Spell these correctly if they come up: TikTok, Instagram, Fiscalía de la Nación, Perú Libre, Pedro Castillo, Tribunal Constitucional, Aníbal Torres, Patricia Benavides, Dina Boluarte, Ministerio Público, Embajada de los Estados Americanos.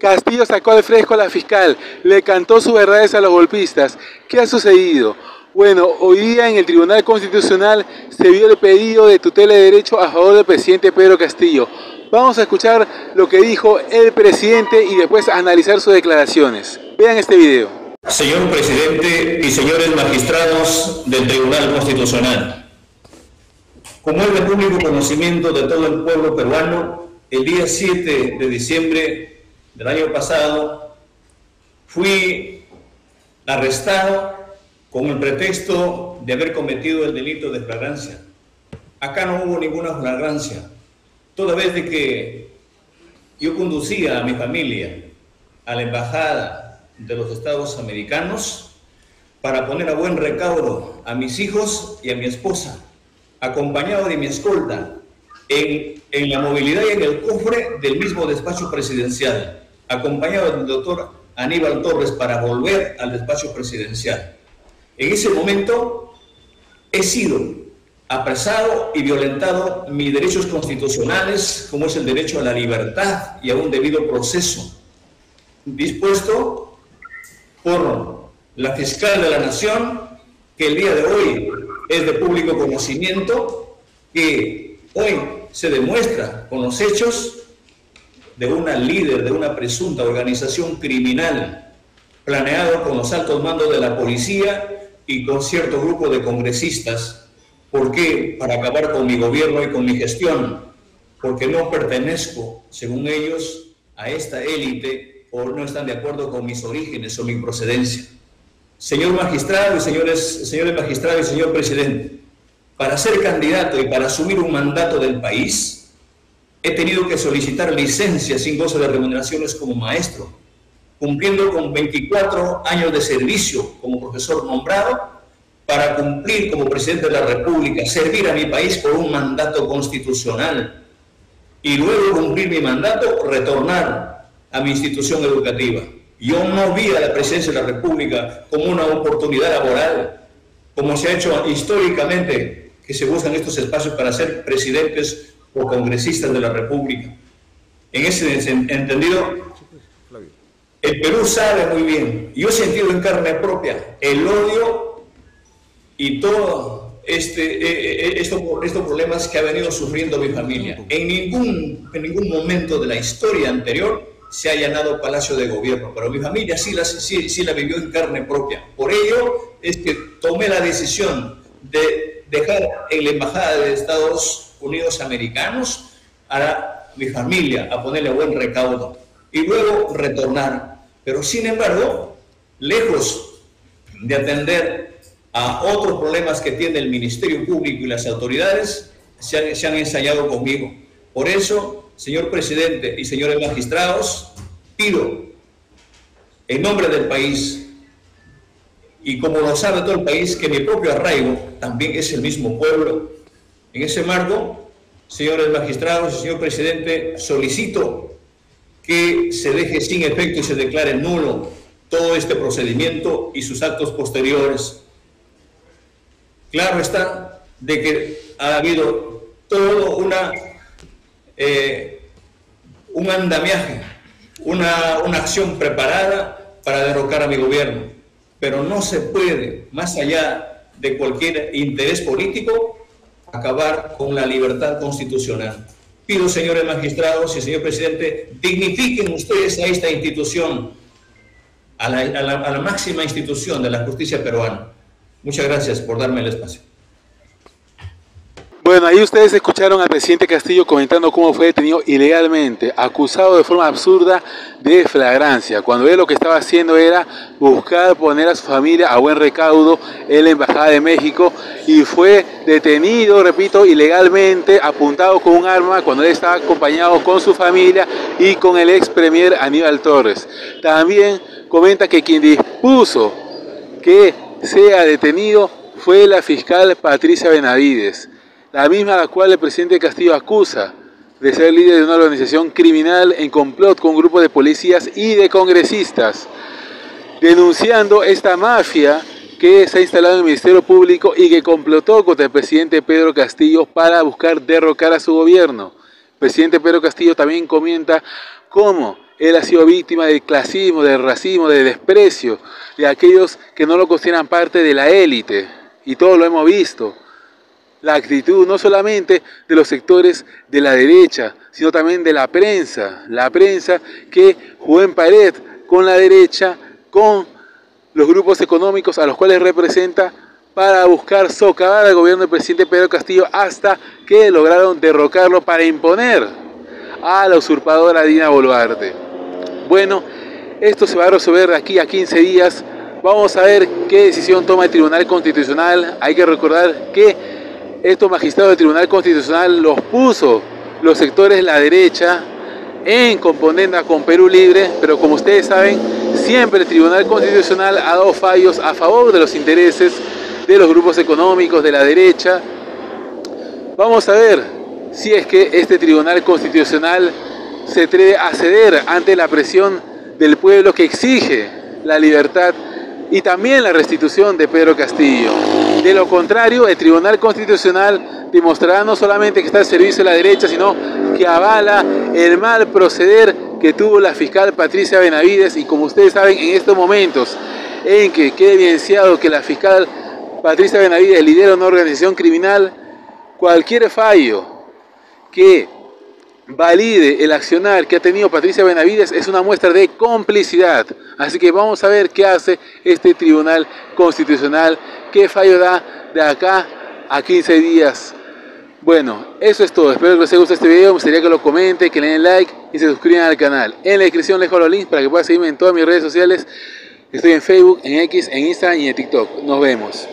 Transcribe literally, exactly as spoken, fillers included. Castillo sacó al fresco a la fiscal, le cantó sus verdades a los golpistas. ¿Qué ha sucedido? Bueno, hoy día en el Tribunal Constitucional se vio el pedido de tutela de derecho a favor del presidente Pedro Castillo. Vamos a escuchar lo que dijo el presidente y después analizar sus declaraciones. Vean este video. Señor presidente y señores magistrados del Tribunal Constitucional, como es de público conocimiento de todo el pueblo peruano, el día siete de diciembre del año pasado fui arrestado con el pretexto de haber cometido el delito de flagrancia. Acá no hubo ninguna flagrancia, toda vez de que yo conducía a mi familia a la Embajada de los Estados Americanos para poner a buen recaudo a mis hijos y a mi esposa, acompañado de mi escolta, en, en la movilidad y en el cofre del mismo despacho presidencial, acompañado del doctor Aníbal Torres para volver al despacho presidencial. En ese momento he sido apresado y violentado mis derechos constitucionales, como es el derecho a la libertad y a un debido proceso, dispuesto por la Fiscalía de la Nación, que el día de hoy es de público conocimiento, que hoy se demuestra con los hechos de una líder, de una presunta organización criminal, planeado con los altos mandos de la policía y con cierto grupo de congresistas. ¿Por qué? Para acabar con mi gobierno y con mi gestión, porque no pertenezco, según ellos, a esta élite o no están de acuerdo con mis orígenes o mi procedencia. Señor magistrado y señores, señores magistrados y señor presidente, para ser candidato y para asumir un mandato del país, he tenido que solicitar licencia sin goce de remuneraciones como maestro, cumpliendo con veinticuatro años de servicio como profesor nombrado, para cumplir como presidente de la República, servir a mi país por un mandato constitucional y luego cumplir mi mandato, retornar a mi institución educativa. Yo no vi a la presidencia de la República como una oportunidad laboral, como se ha hecho históricamente, que se buscan estos espacios para ser presidentes o congresistas de la República. En ese entendido, el Perú sabe muy bien, yo he sentido en carne propia el odio y todos este, estos, estos problemas que ha venido sufriendo mi familia. En ningún, en ningún momento de la historia anterior se ha allanado Palacio de Gobierno, pero mi familia sí la, sí, sí la vivió en carne propia. Por ello es que tomé la decisión de dejar en la Embajada de Estados Unidos Americanos a mi familia, a ponerle buen recaudo, y luego retornar. Pero sin embargo, lejos de atender a otros problemas que tiene el Ministerio Público y las autoridades, se han, se han ensañado conmigo. Por eso, señor presidente y señores magistrados, pido en nombre del país, y como lo sabe todo el país, que mi propio arraigo también es el mismo pueblo. En ese marco, señores magistrados y señor presidente, solicito que se deje sin efecto y se declare nulo todo este procedimiento y sus actos posteriores. Claro está de que ha habido todo una, eh, un andamiaje, una, una acción preparada para derrocar a mi gobierno, pero no se puede, más allá de cualquier interés político, acabar con la libertad constitucional. Pido, señores magistrados y señor presidente, dignifiquen ustedes a esta institución, a la, a, la, a la máxima institución de la justicia peruana. Muchas gracias por darme el espacio. Bueno, ahí ustedes escucharon al presidente Castillo comentando cómo fue detenido ilegalmente, acusado de forma absurda de flagrancia, cuando él lo que estaba haciendo era buscar poner a su familia a buen recaudo en la Embajada de México, y fue detenido, repito, ilegalmente, apuntado con un arma cuando él estaba acompañado con su familia y con el ex premier Aníbal Torres. También comenta que quien dispuso que sea detenido fue la fiscal Patricia Benavides, la misma a la cual el presidente Castillo acusa de ser líder de una organización criminal en complot con un grupo de policías y de congresistas, denunciando esta mafia que se ha instalado en el Ministerio Público y que complotó contra el presidente Pedro Castillo para buscar derrocar a su gobierno. El presidente Pedro Castillo también comenta cómo él ha sido víctima del clasismo, del racismo, del desprecio, de aquellos que no lo consideran parte de la élite. Y todos lo hemos visto. La actitud no solamente de los sectores de la derecha, sino también de la prensa. La prensa que jugó en pared con la derecha, con los grupos económicos a los cuales representa, para buscar socavar al gobierno del presidente Pedro Castillo hasta que lograron derrocarlo para imponer a la usurpadora Dina Boluarte. Bueno, esto se va a resolver de aquí a quince días. Vamos a ver qué decisión toma el Tribunal Constitucional. Hay que recordar que estos magistrados del Tribunal Constitucional los puso los sectores de la derecha en componenda con Perú Libre, pero como ustedes saben, siempre el Tribunal Constitucional ha dado fallos a favor de los intereses de los grupos económicos, de la derecha. Vamos a ver si es que este Tribunal Constitucional se atreve a ceder ante la presión del pueblo que exige la libertad y también la restitución de Pedro Castillo. De lo contrario, el Tribunal Constitucional demostrará no solamente que está al servicio de la derecha, sino que avala el mal proceder que tuvo la fiscal Patricia Benavides. Y como ustedes saben, en estos momentos en que queda evidenciado que la fiscal Patricia Benavides lidera una organización criminal, cualquier fallo que valide el accionar que ha tenido Patricia Benavides es una muestra de complicidad. Así que vamos a ver qué hace este Tribunal Constitucional, qué fallo da de acá a quince días. Bueno, eso es todo. Espero que les haya gustado este video. Me gustaría que lo comenten, que le den like y se suscriban al canal. En la descripción les dejo los links para que puedan seguirme en todas mis redes sociales. Estoy en Facebook, en X, en Instagram y en TikTok. Nos vemos.